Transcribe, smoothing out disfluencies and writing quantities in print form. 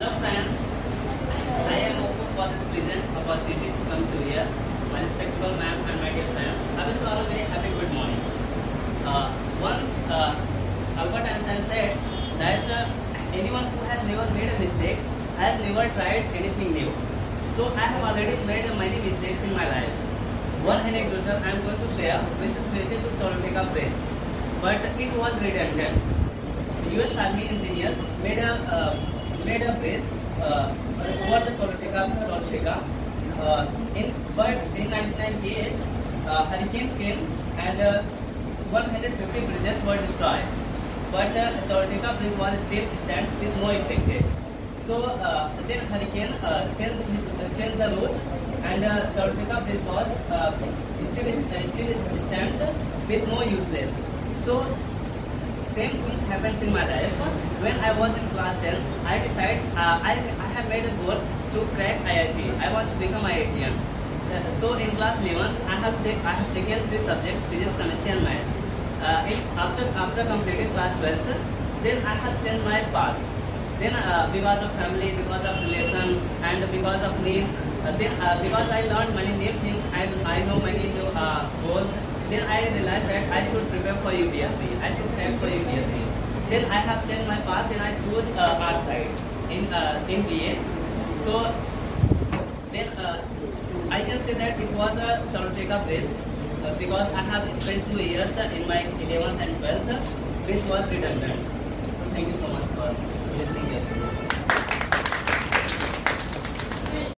Hello friends, I am hopeful for this pleasant opportunity to come to here. My respectable ma'am and my dear friends, I wish you all a very happy good morning. Once Albert Einstein said that anyone who has never made a mistake has never tried anything new. So I have already made many mistakes in my life. One anecdote I am going to share which is related to Choluteca press, but it was redundant. The US Army engineers made a base over the Choluteca. But in 1998, hurricane came and 150 bridges were destroyed. But Choluteca bridge was still stands with no affected. So then hurricane changed the route, and Choluteca bridge was still stands with no useless. So same things happens in my life. When I was in class 10, I decided I have made a goal to crack IIT. I want to become IITian. So in class 11, I have taken three subjects: physics, chemistry, and math. After completing class 12, then I have changed my path. Then because of family, because of relation, and because of need, because I learned many new things, I know many new goals. Then I realized that I should prepare for UPSC. I should prepare for UPSC. Then I have changed my path. Then I chose art side in BA. So then I can say that it was a Choluteca phase because I have spent 2 years in my 11th and 12th, which was redundant. So thank you so much for listening here.